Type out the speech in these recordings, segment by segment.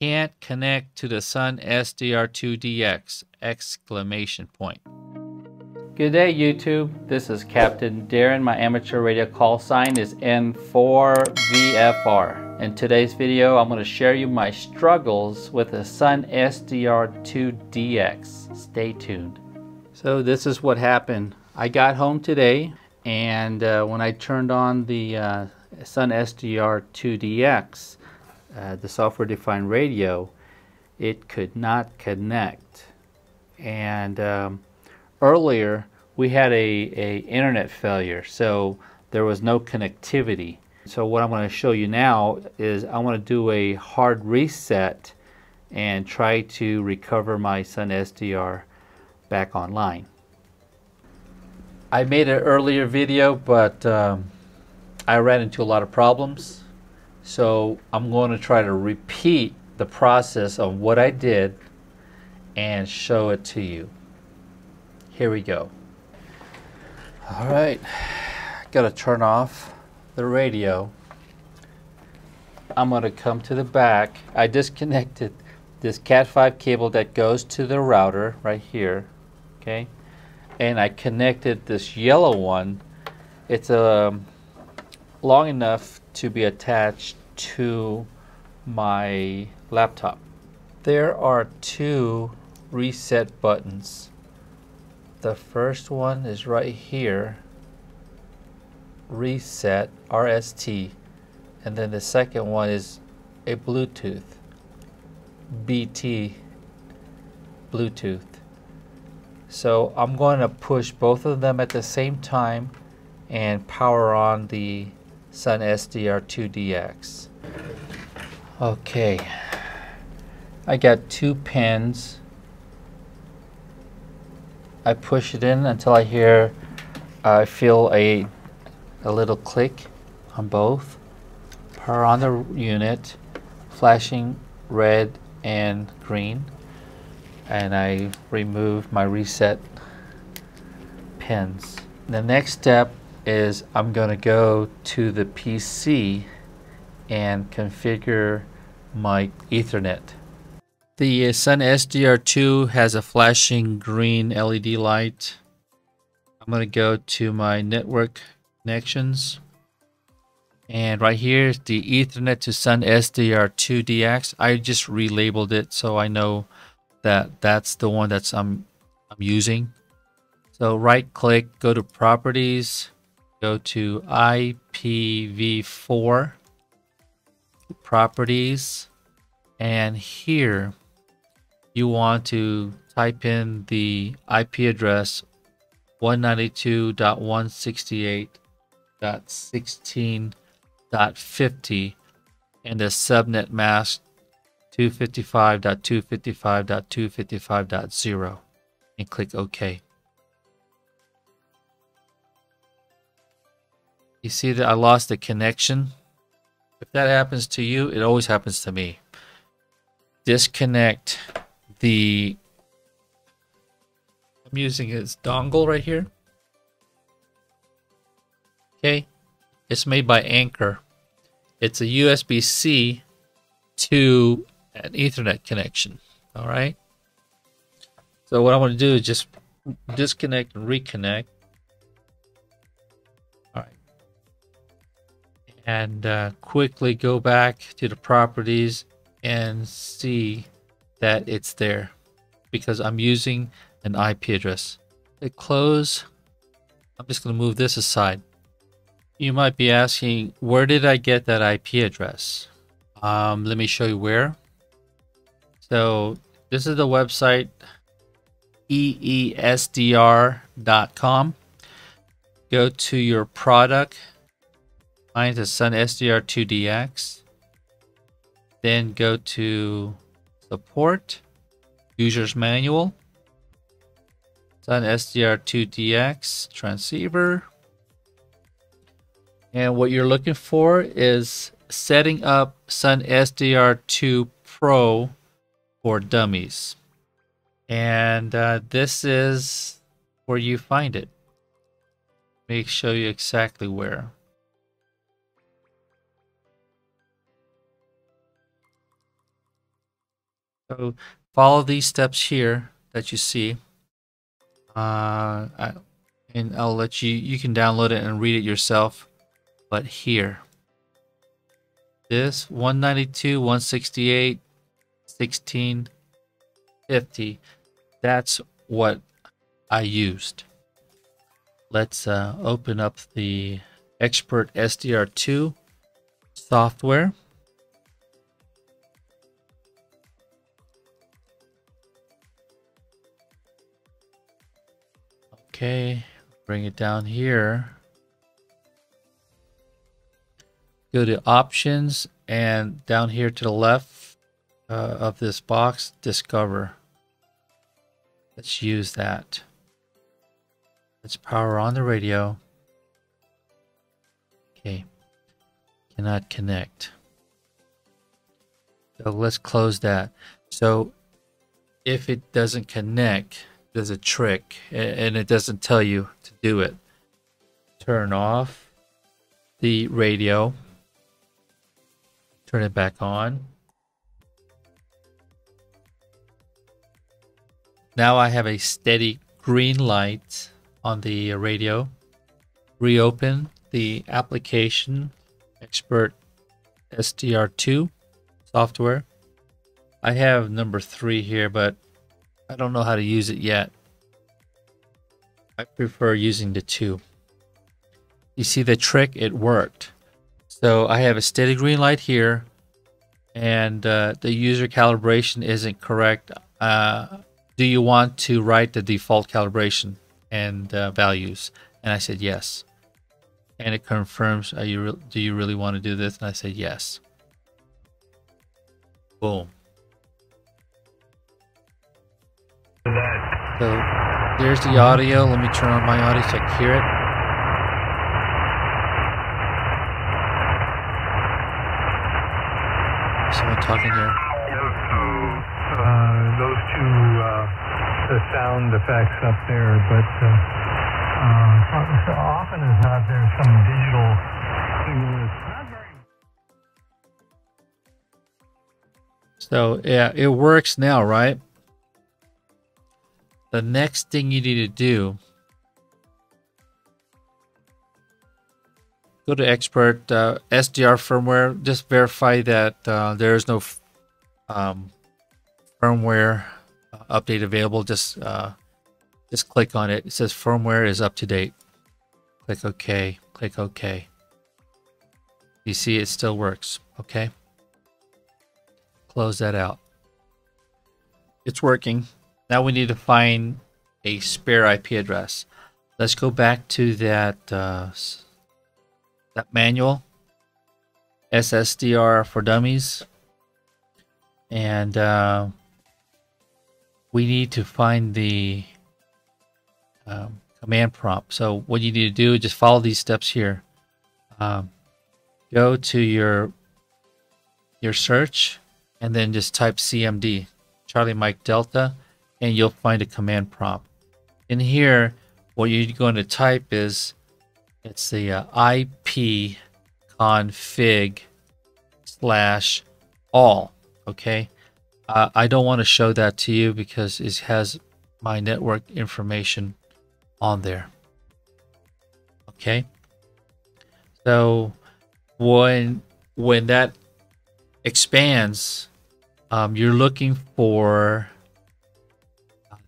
can't connect to the SunSDR2 DX! Exclamation point. Good day YouTube, this is Captain Darren. My amateur radio call sign is N4VFR. In today's video, I'm going to share you my struggles with the SunSDR2 DX. Stay tuned. So this is what happened. I got home today and when I turned on the SunSDR2 DX, the software-defined radio, it could not connect. And earlier we had a internet failure, so there was no connectivity. So what I'm going to show you now is I want to do a hard reset and try to recover my SunSDR back online. I made an earlier video, but I ran into a lot of problems. So I'm going to try to repeat the process of what I did and show it to you. Here we go. All right, gotta turn off the radio. I'm gonna come to the back. I disconnected this Cat5 cable that goes to the router right here, okay? And I connected this yellow one. It's long enough to be attached to my laptop. There are two reset buttons. The first one is right here, reset RST, and then the second one is a Bluetooth, BT Bluetooth. So I'm going to push both of them at the same time and power on the SunSDR2 DX. Okay, I got two pins. I push it in until I hear, I feel a little click on both. Power on the unit, flashing red and green, and I remove my reset pins. The next step is I'm going to go to the PC and configure my Ethernet. The SunSDR2 has a flashing green LED light. I'm going to go to my network connections, and right here is the Ethernet to SunSDR2 DX. I just relabeled it so I know that that's the one that's I'm using. So right click, go to properties, go to IPv4 properties, and here you want to type in the IP address 192.168.16.50 and the subnet mask 255.255.255.0, and click OK. You see that I lost the connection. If that happens to you, it always happens to me. Disconnect the, I'm using this dongle right here. Okay, it's made by Anker. It's a USB-C to an Ethernet connection. All right. So what I'm going to do is just disconnect and reconnect. And quickly go back to the properties and see that it's there because I'm using an IP address. Click close. I'm just going to move this aside. You might be asking, where did I get that IP address? Let me show you where. So this is the website, EESDR.com. Go to your product. Mine's a SunSDR2 DX. Then go to support, user's manual, SunSDR2 DX transceiver. And what you're looking for is setting up SunSDR2 Pro for dummies. And this is where you find it. Let me show you exactly where. So follow these steps here that you see, and I'll let you, you can download it and read it yourself. But here, this 192, 168, 1650, that's what I used. Let's open up the Expert SDR2 software. Okay, bring it down here. Go to options and down here to the left of this box, discover. Let's use that. Let's power on the radio. Okay, cannot connect. So let's close that. So if it doesn't connect, there's a trick, and it doesn't tell you to do it. Turn off the radio, turn it back on. Now I have a steady green light on the radio. Reopen the application, Expert SDR2 software. I have number 3 here, but I don't know how to use it yet. I prefer using the 2. You see the trick? It worked. So I have a steady green light here, and the user calibration isn't correct. Do you want to write the default calibration and values? And I said yes. And it confirms, do you really want to do this? And I said yes. Boom. So there's the audio. Let me turn on my audio so I can hear it. Someone talking here. Those two, the sound effects up there, but so often as not, there's some digital thing. So yeah, it works now, right? The next thing you need to do, go to Expert SDR firmware. Just verify that there is no firmware update available. Just click on it. It says firmware is up to date. Click OK. Click OK. You see it still works. Okay. Close that out. It's working. Now we need to find a spare IP address. Let's go back to that that manual, SSDR for Dummies, and we need to find the command prompt. So what you need to do is just follow these steps here. Go to your search and then just type CMD, Charlie Mike Delta, and you'll find a command prompt. In here, what you're going to type is, it's the IP config /all, okay? I don't want to show that to you because it has my network information on there, okay? So when that expands, you're looking for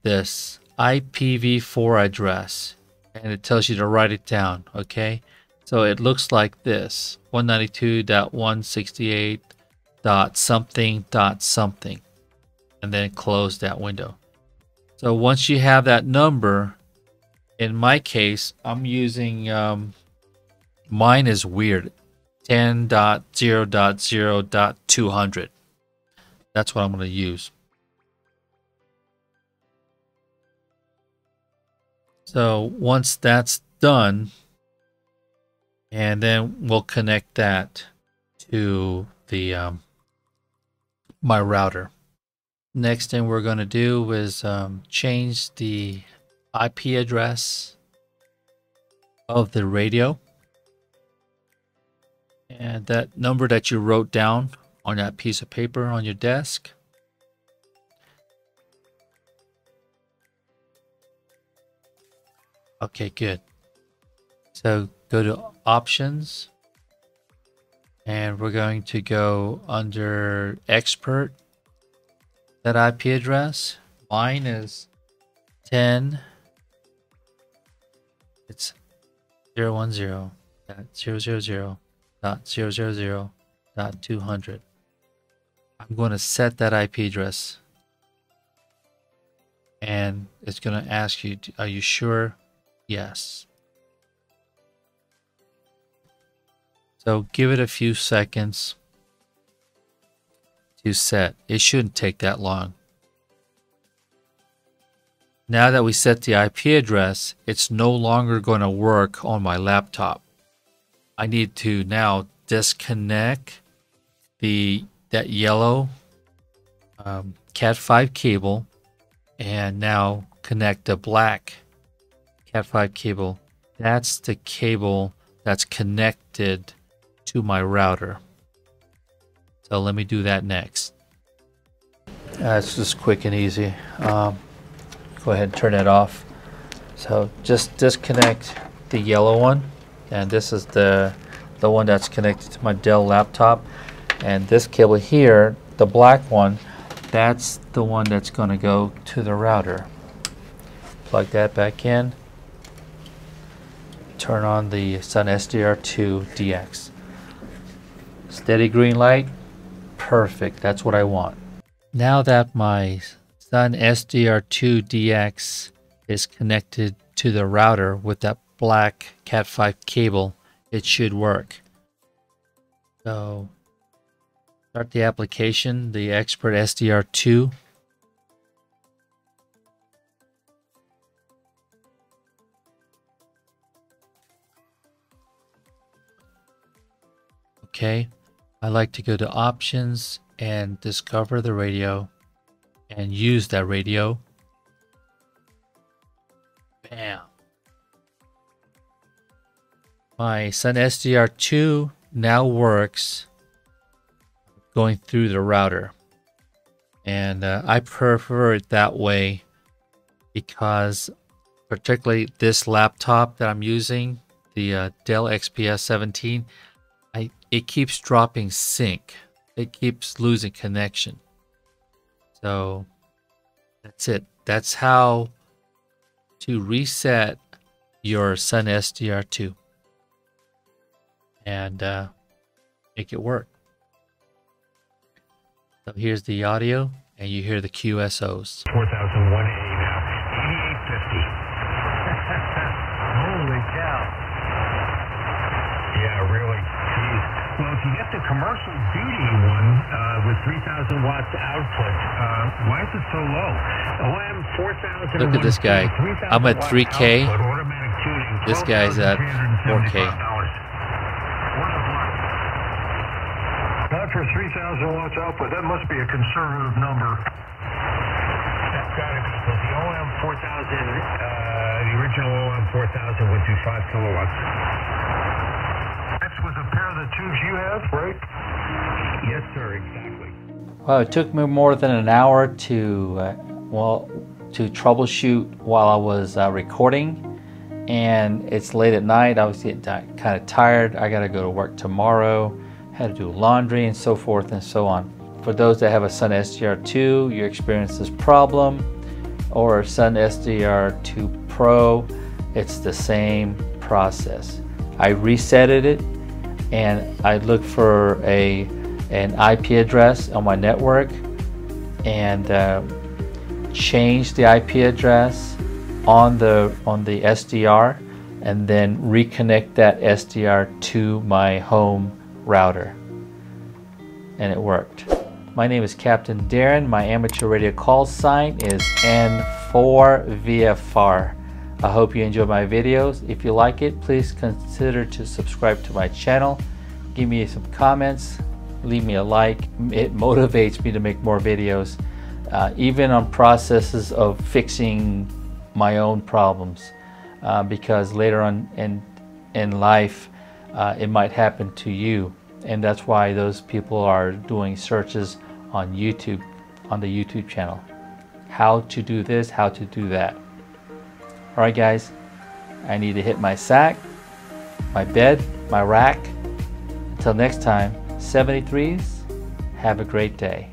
this IPv4 address, and it tells you to write it down. Okay, so it looks like this: 192.168.something.something, and then close that window. So once you have that number, in my case, I'm using mine is weird, 10.0.0.200. That's what I'm going to use. So once that's done, and then we'll connect that to the my router. Next thing we're going to do is change the IP address of the radio, and that number that you wrote down on that piece of paper on your desk, Okay, good. So go to options and we're going to go under expert. That IP address, mine is 10. It's 010.000.000.200. I'm going to set that IP address. And it's going to ask you, are you sure? Yes. So give it a few seconds to set. It shouldn't take that long. Now that we set the IP address, it's no longer going to work on my laptop. I need to now disconnect that yellow Cat5 cable and now connect the black Cat5 cable. That's the cable that's connected to my router. So let me do that next. It's just quick and easy. Go ahead and turn that off. So just disconnect the yellow one, and this is the one that's connected to my Dell laptop, and this cable here, the black one, that's the one that's going to go to the router. Plug that back in. Turn on the SunSDR2 DX. Steady green light. Perfect. That's what I want. Now that my SunSDR2 DX is connected to the router with that black Cat5 cable, it should work. So start the application, the Expert SDR2. Okay, I like to go to options and discover the radio and use that radio. Bam. My SunSDR2 now works going through the router. And I prefer it that way because particularly this laptop that I'm using, the Dell XPS 17, it keeps dropping sync. It keeps losing connection. So that's it. That's how to reset your SunSDR2 and make it work. So here's the audio, and you hear the QSOs. 4001A now, 8850. Holy cow. Yeah, really. Geez. Well, if you get the commercial duty one with 3,000 watts output, why is it so low? OM4000. Look at this guy. I'm at 3K. Output, this guy's at 4K. Not for 3,000 watts output. That must be a conservative number. That's got to be. But the OM4000, the original OM4000 would do 5 kilowatts. With a pair of the tubes you have, right? Yes, sir, exactly. Well, it took me more than an hour to troubleshoot while I was recording, and it's late at night. I was getting kind of tired. I got to go to work tomorrow. Had to do laundry and so forth and so on. For those that have a SunSDR2, you experience this problem, or SunSDR2 Pro, it's the same process. I resetted it, and I looked for an IP address on my network and changed the IP address on the SDR, and then reconnect that SDR to my home router, and it worked. My name is Captain Darren. My amateur radio call sign is N4VFR. I hope you enjoy my videos. If you like it, please consider to subscribe to my channel. Give me some comments, leave me a like. It motivates me to make more videos, even on processes of fixing my own problems, because later on in life, it might happen to you. And that's why those people are doing searches on YouTube, on the YouTube channel. How to do this, how to do that. All right, guys, I need to hit my sack, my bed, my rack. Until next time, 73s, have a great day.